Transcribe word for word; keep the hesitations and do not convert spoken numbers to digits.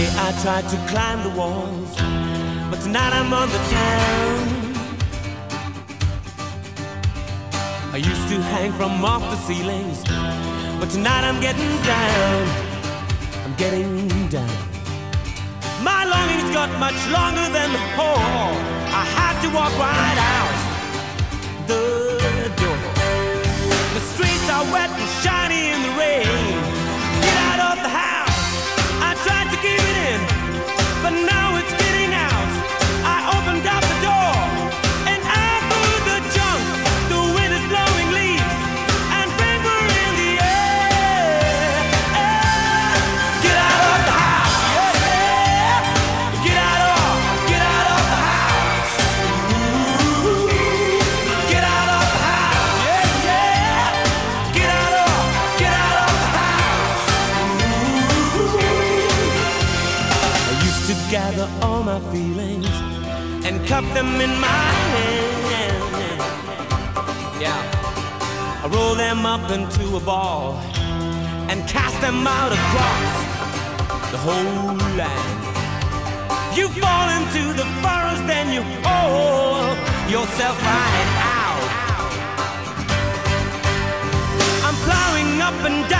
Today I tried to climb the walls, but tonight I'm on the town. I used to hang from off the ceilings, but tonight I'm getting down. I'm getting down. My longings got much longer than the hall. I had to walk right out the door. The streets are wet and shiny in the rain. Get out of the house. I tried to keep it in, but now it's getting out. I opened up the door and out through the junk. The wind is blowing leaves and paper in the air. Get out of the house. Get out of, get out of the house. Get out of the house. Get out of, get out of the house. I used to gather all my feelings and cup them in my hand. Yeah. I roll them up into a ball and cast them out across the whole land. You fall into the forest and you haul yourself right out. I'm plowing up and down.